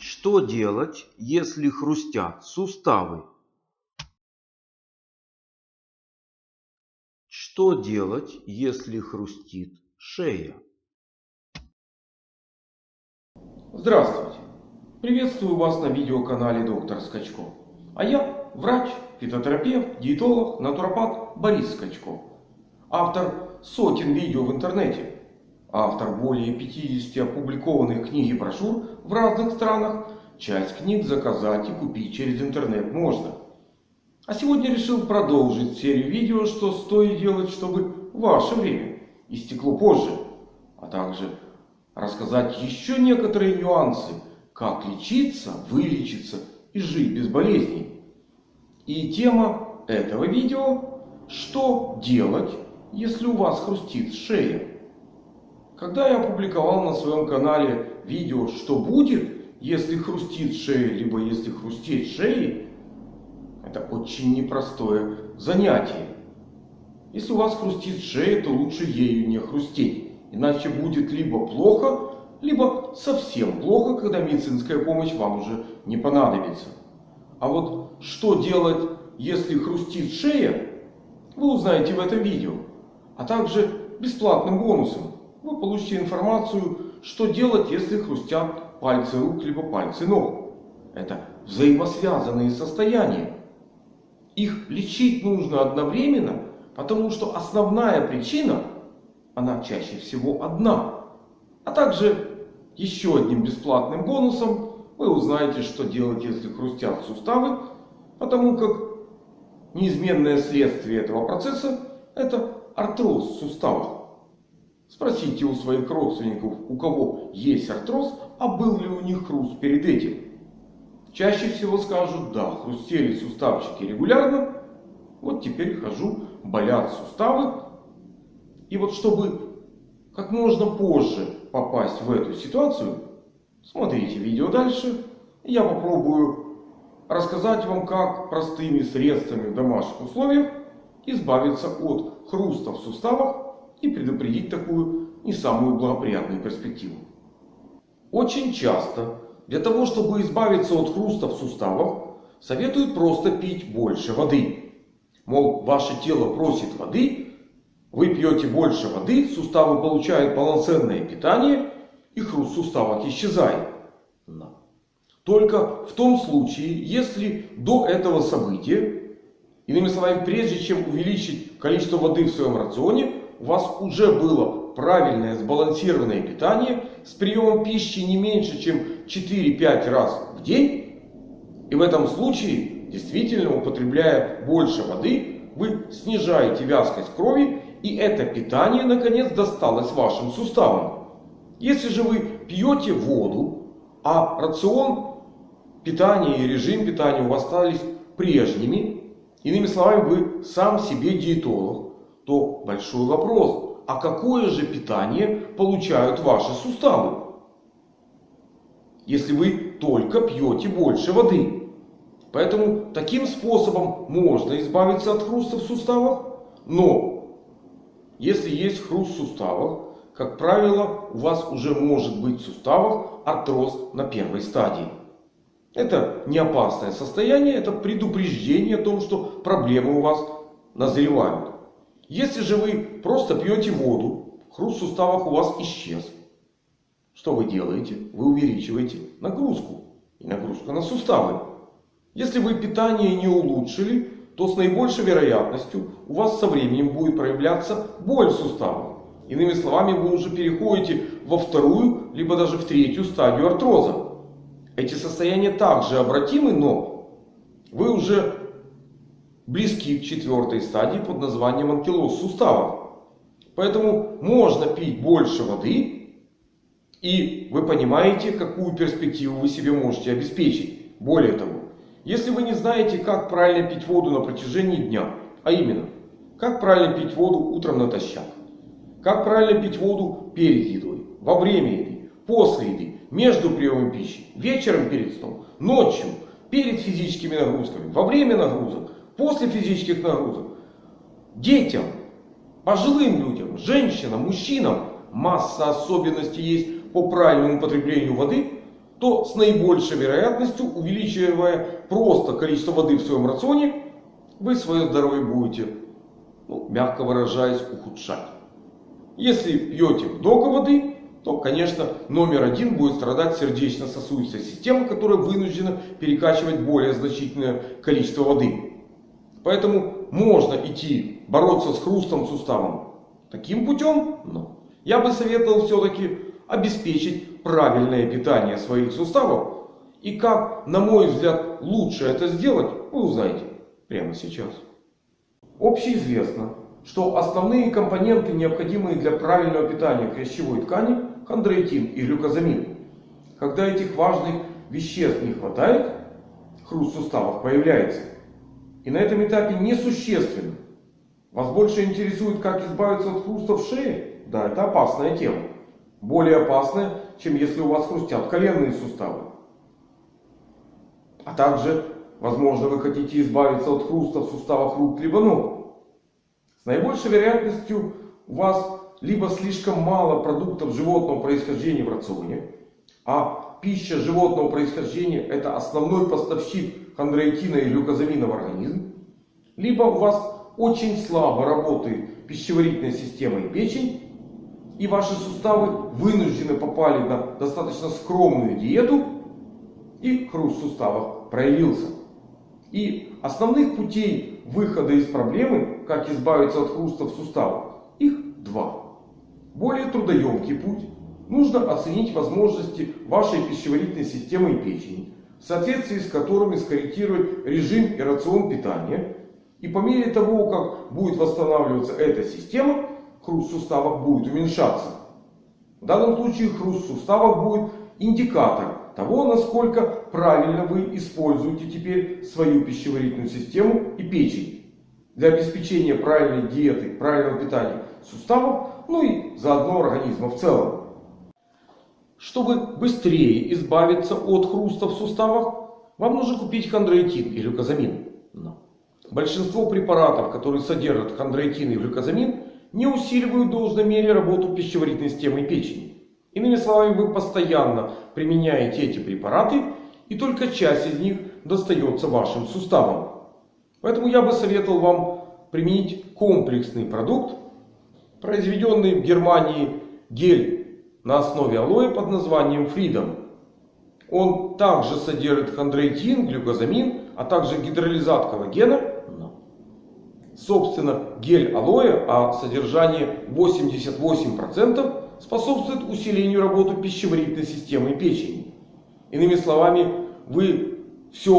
Что делать, если хрустят суставы? Что делать, если хрустит шея? Здравствуйте! Приветствую вас на видеоканале Доктор Скачко. А я врач, фитотерапевт, диетолог, натуропат Борис Скачко. Автор сотен видео в интернете. Автор более 50 опубликованных книг и брошюр в разных странах. Часть книг заказать и купить через интернет можно. А сегодня решил продолжить серию видео, что стоит делать, чтобы ваше время истекло позже. А также рассказать еще некоторые нюансы, как лечиться, вылечиться и жить без болезней. И тема этого видео – что делать, если у вас хрустит шея? Когда я опубликовал на своем канале видео «Что будет, если хрустит шея, либо если хрустеть шеей», это очень непростое занятие. Если у вас хрустит шея, то лучше ею не хрустеть. Иначе будет либо плохо, либо совсем плохо, когда медицинская помощь вам уже не понадобится. А вот что делать, если хрустит шея, вы узнаете в этом видео. А также бесплатным бонусом вы получите информацию, что делать, если хрустят пальцы рук либо пальцы ног. Это взаимосвязанные состояния. Их лечить нужно одновременно, потому что основная причина, она чаще всего одна. А также еще одним бесплатным бонусом вы узнаете, что делать, если хрустят суставы, потому как неизменное следствие этого процесса – это артроз в суставах. Спросите у своих родственников, у кого есть артроз, а был ли у них хруст перед этим. Чаще всего скажут: да, хрустели суставчики регулярно, вот теперь хожу, болят суставы. И вот чтобы как можно позже попасть в эту ситуацию, смотрите видео дальше. Я попробую рассказать вам, как простыми средствами в домашних условиях избавиться от хруста в суставах и предупредить такую не самую благоприятную перспективу. Очень часто для того, чтобы избавиться от хруста в суставах, советуют просто пить больше воды. Мол, ваше тело просит воды, вы пьете больше воды, суставы получают полноценное питание и хруст в суставах исчезает. Только в том случае, если до этого события, иными словами, прежде чем увеличить количество воды в своем рационе, у вас уже было правильное сбалансированное питание с приемом пищи не меньше, чем 4-5 раз в день. И в этом случае, действительно, употребляя больше воды, вы снижаете вязкость крови, и это питание, наконец, досталось вашим суставам. Если же вы пьете воду, а рацион питания и режим питания у вас остались прежними, иными словами, вы сам себе диетолог, то большой вопрос: а какое же питание получают ваши суставы, если вы только пьете больше воды? Поэтому таким способом можно избавиться от хруста в суставах, но если есть хруст в суставах, как правило, у вас уже может быть в суставах артроз на первой стадии. Это не опасное состояние, это предупреждение о том, что проблемы у вас назревают. Если же вы просто пьете воду, хруст в суставах у вас исчез. Что вы делаете? Вы увеличиваете нагрузку. И нагрузка на суставы. Если вы питание не улучшили, то с наибольшей вероятностью у вас со временем будет проявляться боль в суставах. Иными словами, вы уже переходите во вторую, либо даже в третью стадию артроза. Эти состояния также обратимы, но вы уже близки к четвертой стадии под названием анкилоз суставов. Поэтому можно пить больше воды, и вы понимаете, какую перспективу вы себе можете обеспечить. Более того, если вы не знаете, как правильно пить воду на протяжении дня, а именно, как правильно пить воду утром натощак, как правильно пить воду перед едой, во время еды, после еды, между приемом пищи, вечером перед сном, ночью, перед физическими нагрузками, во время нагрузок, после физических нагрузок, детям, пожилым людям, женщинам, мужчинам масса особенностей есть по правильному потреблению воды. то с наибольшей вероятностью, увеличивая просто количество воды в своем рационе, вы свое здоровье будете, мягко выражаясь, ухудшать. Если пьете много воды, то, конечно, номер один будет страдать сердечно-сосудистая система, которая вынуждена перекачивать более значительное количество воды. Поэтому можно идти бороться с хрустом суставом таким путем, но я бы советовал все-таки обеспечить правильное питание своих суставов. И как, на мой взгляд, лучше это сделать, вы узнаете прямо сейчас. Общеизвестно, что основные компоненты, необходимые для правильного питания хрящевой ткани, хондроитин и глюкозамин. Когда этих важных веществ не хватает, хруст в суставах появляется. И на этом этапе несущественно. Вас больше интересует, как избавиться от хруста в шее? Да, это опасная тема. Более опасная, чем если у вас хрустят коленные суставы. А также, возможно, вы хотите избавиться от хруста в суставах рук либо ног. С наибольшей вероятностью у вас либо слишком мало продуктов животного происхождения в рационе, а пища животного происхождения — это основной поставщик хондроитина и глюкозамина в организм, либо у вас очень слабо работает пищеварительная система и печень, и ваши суставы вынуждены попали на достаточно скромную диету, и хруст в суставах проявился. И основных путей выхода из проблемы, как избавиться от хруста в суставах, их два. Более трудоемкий путь. Нужно оценить возможности вашей пищеварительной системы и печени, в соответствии с которыми скорректировать режим и рацион питания. И по мере того, как будет восстанавливаться эта система, хруст в суставах будет уменьшаться. В данном случае хруст в суставах будет индикатор того, насколько правильно вы используете теперь свою пищеварительную систему и печень для обеспечения правильной диеты, правильного питания суставов, и заодно организма в целом. Чтобы быстрее избавиться от хруста в суставах, вам нужно купить хондроитин и глюкозамин. Но большинство препаратов, которые содержат хондроитин и глюкозамин, не усиливают в должной мере работу пищеварительной системы и печени. Иными словами, вы постоянно применяете эти препараты, и только часть из них достается вашим суставам. Поэтому я бы советовал вам применить комплексный продукт, произведенный в Германии гель на основе алоэ под названием Freedom. Он также содержит хондроитин, глюкозамин, а также гидролизат коллагена. Собственно, гель алоэ, а содержание 88%, способствует усилению работы пищеварительной системы и печени. Иными словами, вы все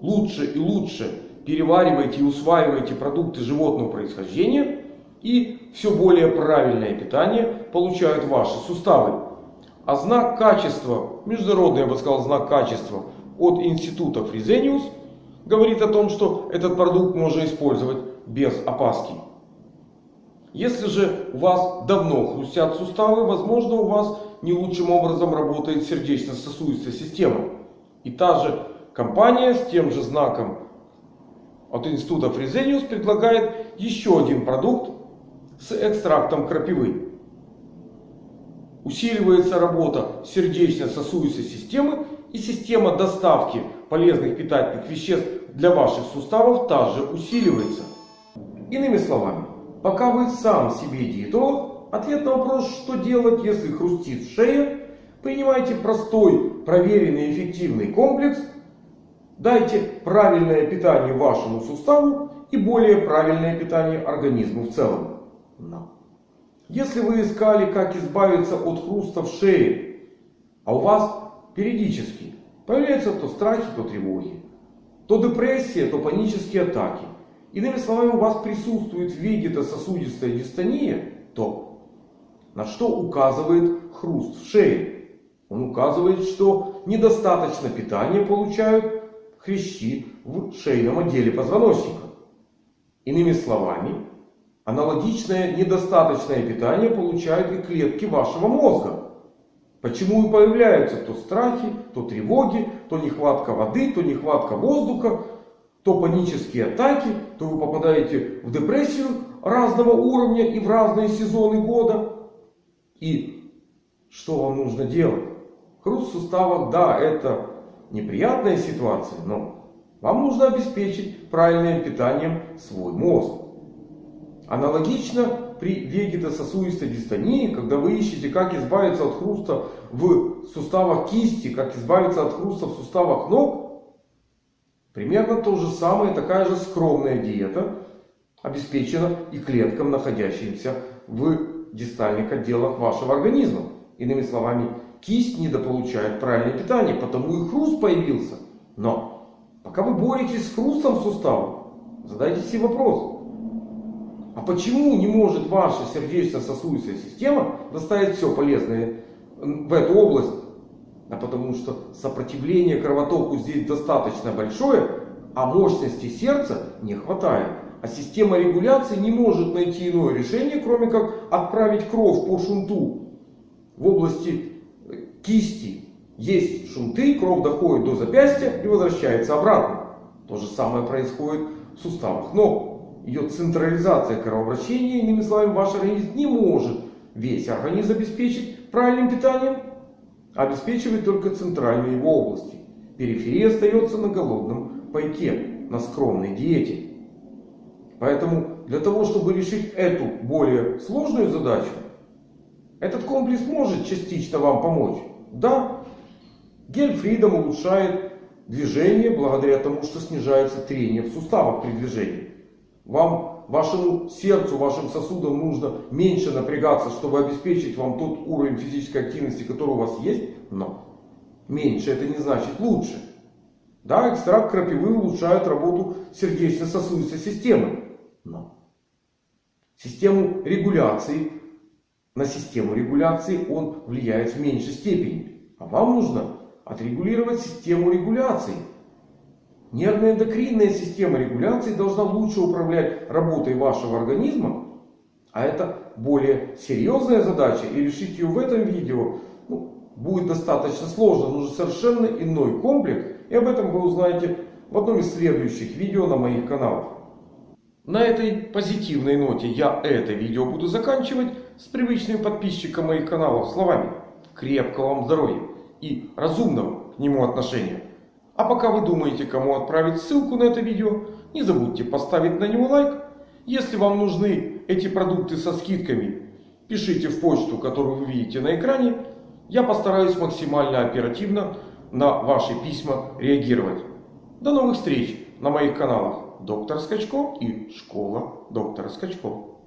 лучше и лучше перевариваете и усваиваете продукты животного происхождения, и все более правильное питание получают ваши суставы. А знак качества, международный, я бы сказал, знак качества от института Fresenius говорит о том, что этот продукт можно использовать без опаски. Если же у вас давно хрустят суставы, возможно, у вас не лучшим образом работает сердечно-сосудистая система. И та же компания с тем же знаком от института Fresenius предлагает еще один продукт с экстрактом крапивы. Усиливается работа сердечно-сосудистой системы, и система доставки полезных питательных веществ для ваших суставов также усиливается. Иными словами, пока вы сам себе диетолог, ответ на вопрос, что делать, если хрустит шея, принимайте простой, проверенный, эффективный комплекс, дайте правильное питание вашему суставу и более правильное питание организму в целом. Если вы искали, как избавиться от хруста в шее, а у вас периодически появляются то страхи, то тревоги, то депрессия, то панические атаки, иными словами, у вас присутствует вегетососудистая дистония, то на что указывает хруст в шее? Он указывает, что недостаточно питания получают хрящи в шейном отделе позвоночника. Иными словами, аналогичное недостаточное питание получают и клетки вашего мозга. Почему и появляются то страхи, то тревоги, то нехватка воды, то нехватка воздуха, то панические атаки, то вы попадаете в депрессию разного уровня и в разные сезоны года. И что вам нужно делать? Хруст сустава, да, это неприятная ситуация, но вам нужно обеспечить правильным питанием свой мозг. Аналогично при вегетососудистой дистонии, когда вы ищете, как избавиться от хруста в суставах кисти, как избавиться от хруста в суставах ног, примерно то же самое, такая же скромная диета обеспечена и клеткам, находящимся в дистальных отделах вашего организма. Иными словами, кисть недополучает правильное питание, потому и хруст появился. Но пока вы боретесь с хрустом сустава, задайте себе вопрос: а почему не может ваша сердечно-сосудистая система доставить все полезное в эту область? А потому что сопротивление кровотоку здесь достаточно большое, а мощности сердца не хватает. А система регуляции не может найти иное решение, кроме как отправить кровь по шунту в области кисти. Есть шунты, кровь доходит до запястья и возвращается обратно. То же самое происходит в суставах ног. Ее централизация кровообращения, иными словами, ваш организм не может весь организм обеспечить правильным питанием, а обеспечивает только центральные его области. Периферия остается на голодном пайке, на скромной диете. Поэтому для того, чтобы решить эту более сложную задачу, этот комплекс может частично вам помочь. Да, гель Freedom улучшает движение благодаря тому, что снижается трение в суставах при движении. Вам, вашему сердцу, вашим сосудам нужно меньше напрягаться, чтобы обеспечить вам тот уровень физической активности, который у вас есть. Но меньше — это не значит лучше. Да, экстракт крапивы улучшает работу сердечно-сосудистой системы. Но систему регуляции, на систему регуляции он влияет в меньшей степени. А вам нужно отрегулировать систему регуляции. Нервно-эндокринная система регуляции должна лучше управлять работой вашего организма. А это более серьезная задача. И решить ее в этом видео будет достаточно сложно. Нужен совершенно иной комплекс. И об этом вы узнаете в одном из следующих видео на моих каналах. На этой позитивной ноте я это видео буду заканчивать с привычными подписчикам моих каналов словами: крепкого вам здоровья и разумного к нему отношения. А пока вы думаете, кому отправить ссылку на это видео, не забудьте поставить на него лайк. Если вам нужны эти продукты со скидками, пишите в почту, которую вы видите на экране. Я постараюсь максимально оперативно на ваши письма реагировать. До новых встреч на моих каналах Доктор Скачко и Школа Доктора Скачко.